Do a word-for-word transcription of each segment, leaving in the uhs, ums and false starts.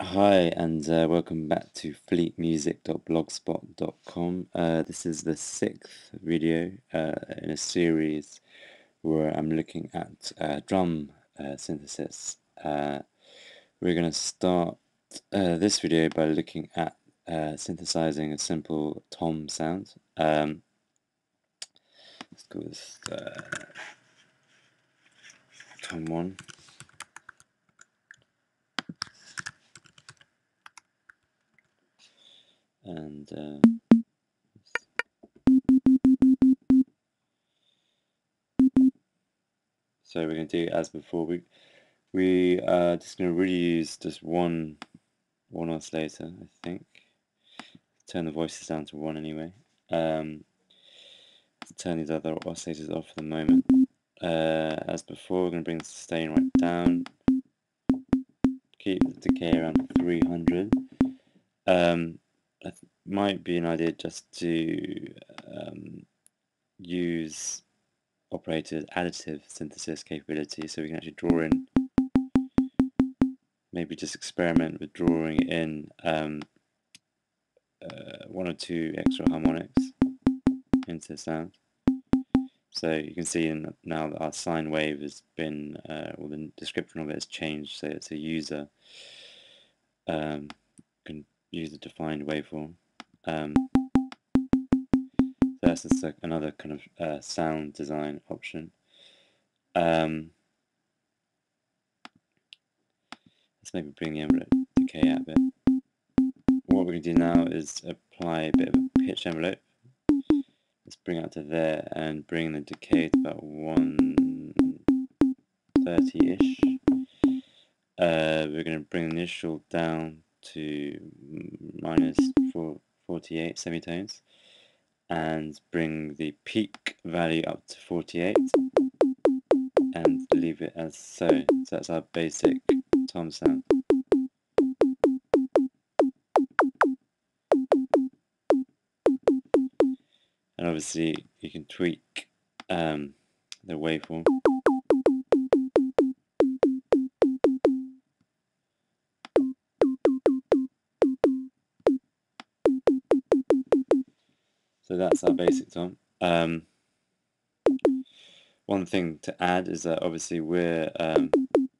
Hi, and uh, welcome back to fleet music dot blogspot dot com. Uh, this is the sixth video uh, in a series where I'm looking at uh, drum uh, synthesis. Uh, we're going to start uh, this video by looking at uh, synthesizing a simple tom sound. Um, let's go with uh, tom one. And uh, so we're going to do as before. We we are just going to really use just one one oscillator, I think. Turn the voices down to one anyway. Um, turn these other oscillators off for the moment. Uh, as before, we're going to bring the sustain right down. Keep the decay around three hundred. Um, It might be an idea just to um, use Operator's additive synthesis capability, so we can actually draw in, maybe just experiment with drawing in um, uh, one or two extra harmonics into the sound. So you can see in, now that our sine wave has been, uh, or the description of it has changed, so it's a user um, can use a defined waveform. Um, so that's just a, another kind of uh, sound design option. Um, let's maybe bring the envelope decay out a bit. What we're going to do now is apply a bit of a pitch envelope. Let's bring it up to there and bring the decay to about one thirty-ish. Uh, we're going to bring the initial down to minus forty-eight semitones and bring the peak value up to forty-eight and leave it as so. So that's our basic tom sound. And obviously you can tweak um, the waveform. So that's our basic tom. Um, one thing to add is that obviously we're um,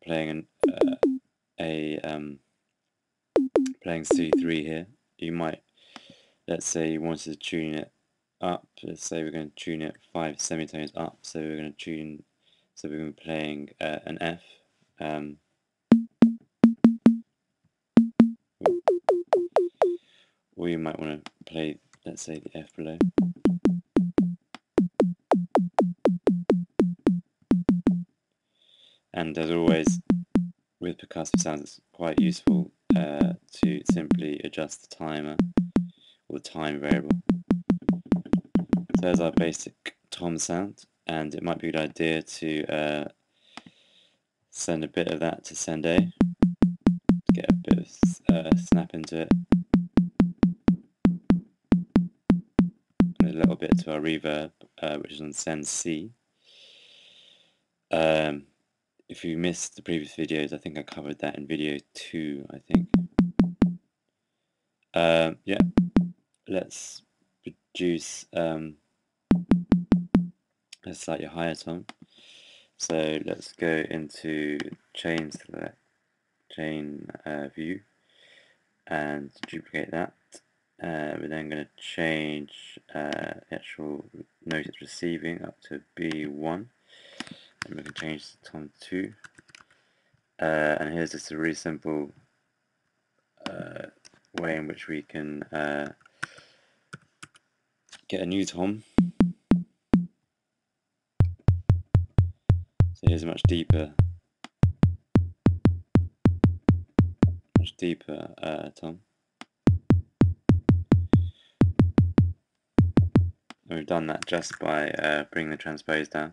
playing an, uh, a um, playing C three here. You might, let's say, you wanted to tune it up. Let's say we're going to tune it five semitones up. So we're going to tune. So we're going to be playing uh, an F. Um, or you might want to play, let's say, the F below. And as always, with percussive sounds, it's quite useful uh, to simply adjust the timer or the time variable. So there's our basic tom sound, and it might be a good idea to uh, send a bit of that to Sende, get a bit of uh, snap into it. Little bit to our reverb, uh, which is on send C. Um, if you missed the previous videos, I think I covered that in video two, I think. Um, yeah, let's produce um, a slightly higher tone. So let's go into chain select, chain uh, view, and duplicate that. Uh, we're then going to change uh, the actual note it's receiving up to B one, and we can change to tom two. Uh, and here's just a really simple uh, way in which we can uh, get a new tom. So here's a much deeper, much deeper uh, tom. And we've done that just by uh, bringing the transpose down.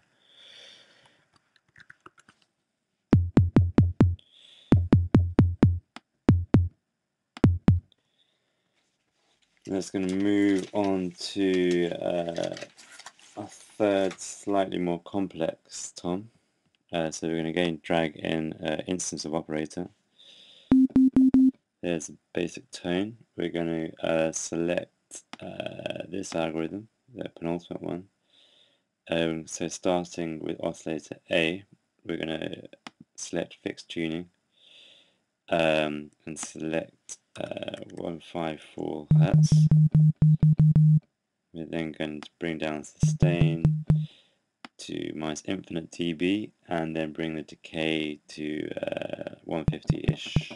Let's going to move on to uh, our third, slightly more complex tom. Uh, so we're going to again drag in an uh, instance of Operator. There's a basic tone. We're going to uh, select uh, this algorithm, the penultimate one. Um, so starting with oscillator A, we're going to select fixed tuning um, and select uh, one fifty-four hertz. We're then going to bring down sustain to minus infinite dB and then bring the decay to uh, one fifty-ish.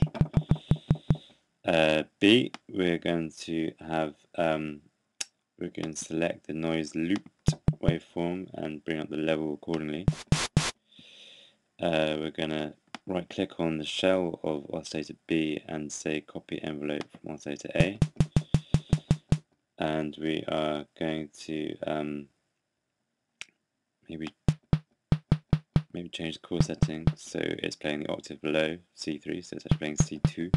Uh, B, we're going to have um, we're going to select the noise looped waveform and bring up the level accordingly. Uh, we're going to right click on the shell of oscillator B and say copy envelope from oscillator A, and we are going to um, maybe maybe change the core setting so it's playing the octave below C three, so it's actually playing C two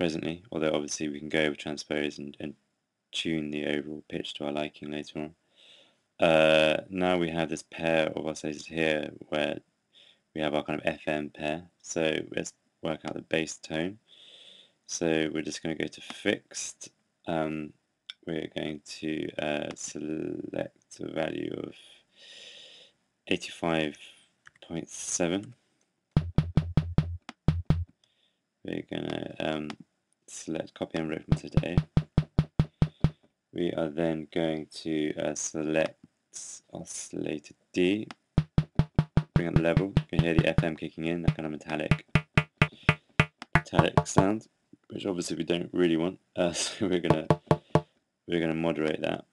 presently, although obviously we can go over transpose and, and tune the overall pitch to our liking later on. Uh, now we have this pair of oscillators here where we have our kind of F M pair, so let's work out the bass tone. So we're just going to go to fixed, um, we're going to uh, select a value of eighty-five point seven, we're going to um, select copy envelope from today. We are then going to uh, select oscillator D, bring up the level. You can hear the F M kicking in, that kind of metallic metallic sound, which obviously we don't really want. Uh, so we're gonna we're gonna moderate that.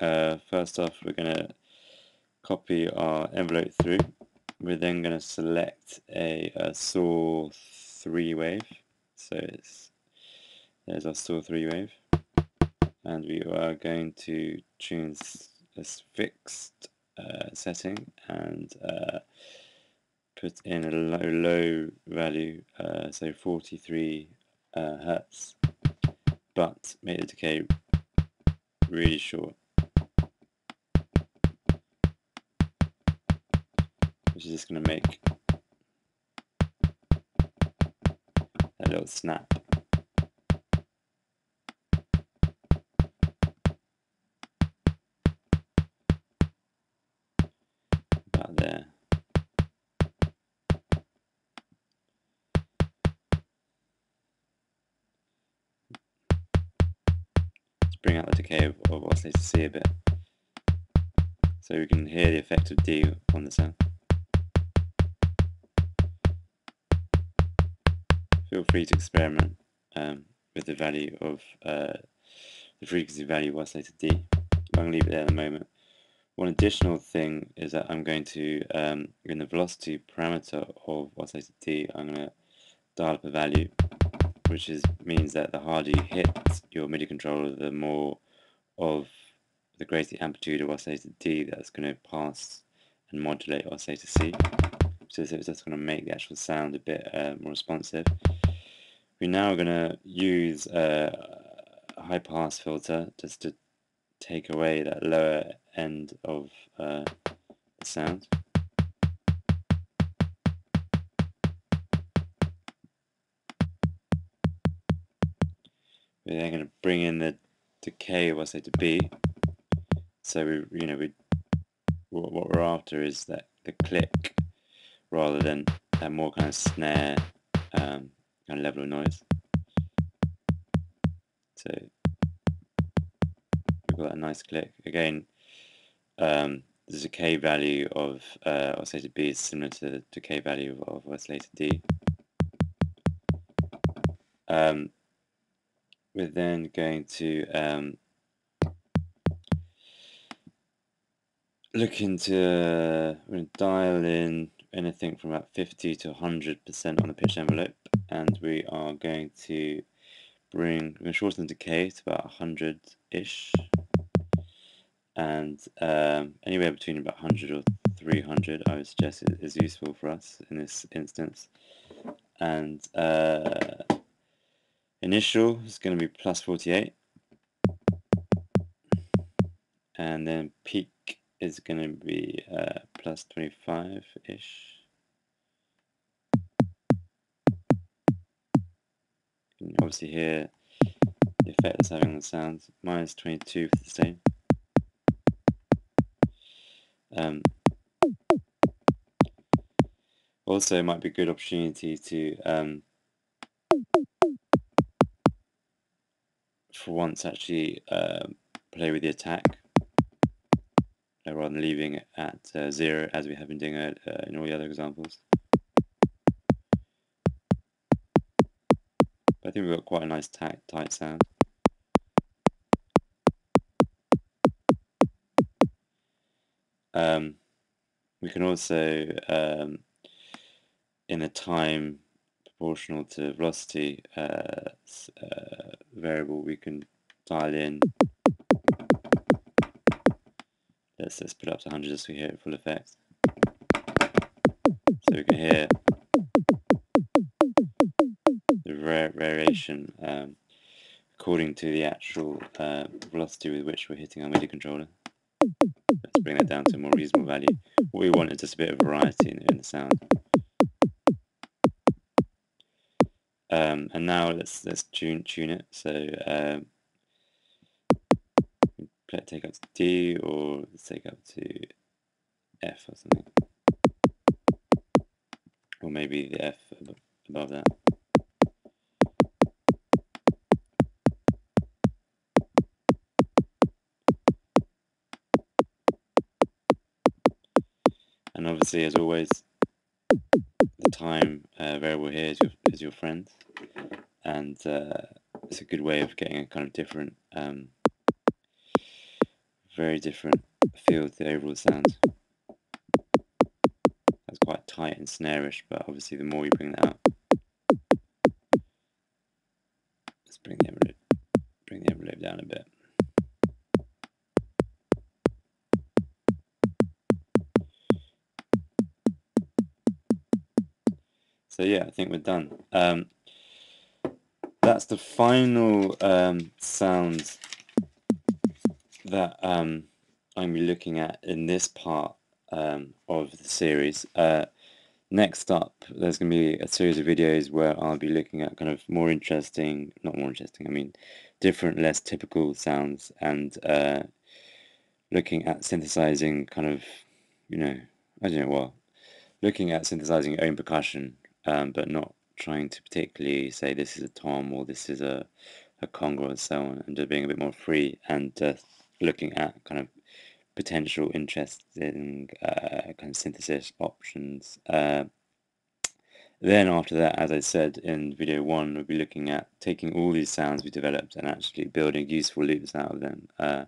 Uh, first off, we're gonna copy our envelope through. We're then gonna select a, a saw three wave. So it's there's our saw three wave. And we are going to choose this fixed uh, setting and uh, put in a low, low value, uh, so forty-three uh, hertz, but make the decay really short, which is just going to make a little snap. There. Let's bring out the decay of, of oscillator C a bit, so we can hear the effect of D on the sound. Feel free to experiment um, with the value of uh, the frequency value of oscillator D. I'm going to leave it there at the moment. One additional thing is that I'm going to, um, in the velocity parameter of oscillator D, I'm going to dial up a value, which is means that the harder you hit your MIDI controller, the more of the greater amplitude of oscillator D that's going to pass and modulate oscillator C. So it's just going to make the actual sound a bit uh, more responsive. We're now going to use a high pass filter just to take away that lower end of uh, the sound. We're then going to bring in the decay of oscillator B. So we, you know, we what we're after is that the click rather than that more kind of snare um, kind of level of noise. So we've got a nice click again. Um, the decay value of uh, oscillator B is similar to the decay value of, of oscillator D. Um, we're then going to um, look into, uh, we're going to dial in anything from about fifty to one hundred percent on the pitch envelope, and we are going to bring, we're going to shorten the decay to about one hundred-ish. And um, anywhere between about one hundred or three hundred, I would suggest, is useful for us in this instance. And uh, initial is going to be plus forty-eight, and then peak is going to be uh, plus twenty-five-ish. can obviously hear the effect it's having on the sounds. minus twenty-two for the same. Um, also, it might be a good opportunity to, um, for once, actually uh, play with the attack uh, rather than leaving it at uh, zero as we have been doing uh, in all the other examples. But I think we've got quite a nice tight, tight sound. Um, we can also, um, in the time proportional to velocity uh, uh, variable, we can dial in. Let's, let's put it up to one hundred just so we hear it full effect. So we can hear the var variation um, according to the actual uh, velocity with which we're hitting our MIDI controller. Let's bring that down to a more reasonable value. What we want is just a bit of variety in, in the sound. Um, and now let's let's tune tune it. So um, let's take up to D, or let's take up to F or something, or maybe the F above that. And obviously, as always, the time uh, variable here is your, is your friend, and uh, it's a good way of getting a kind of different, um, very different feel to the overall sound. That's quite tight and snare-ish, but obviously the more you bring that up, let's bring the envelope, bring the envelope down a bit. So yeah, I think we're done. Um, that's the final um, sound that um, I'm looking at in this part um, of the series. Uh, next up, there's going to be a series of videos where I'll be looking at kind of more interesting, not more interesting, I mean, different, less typical sounds, and uh, looking at synthesizing kind of, you know, I don't know what, looking at synthesizing your own percussion. Um, but not trying to particularly say this is a tom or this is a, a conga and so on, and just being a bit more free and uh, looking at kind of potential interesting uh, kind of synthesis options. Uh, then after that, as I said in video one, we'll be looking at taking all these sounds we developed and actually building useful loops out of them. Uh,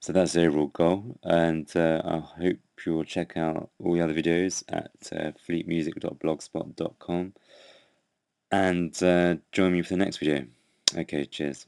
so that's the overall goal, and uh, I hope you'll check out all the other videos at uh, fleet music dot blogspot dot com, and uh, join me for the next video. Okay, cheers.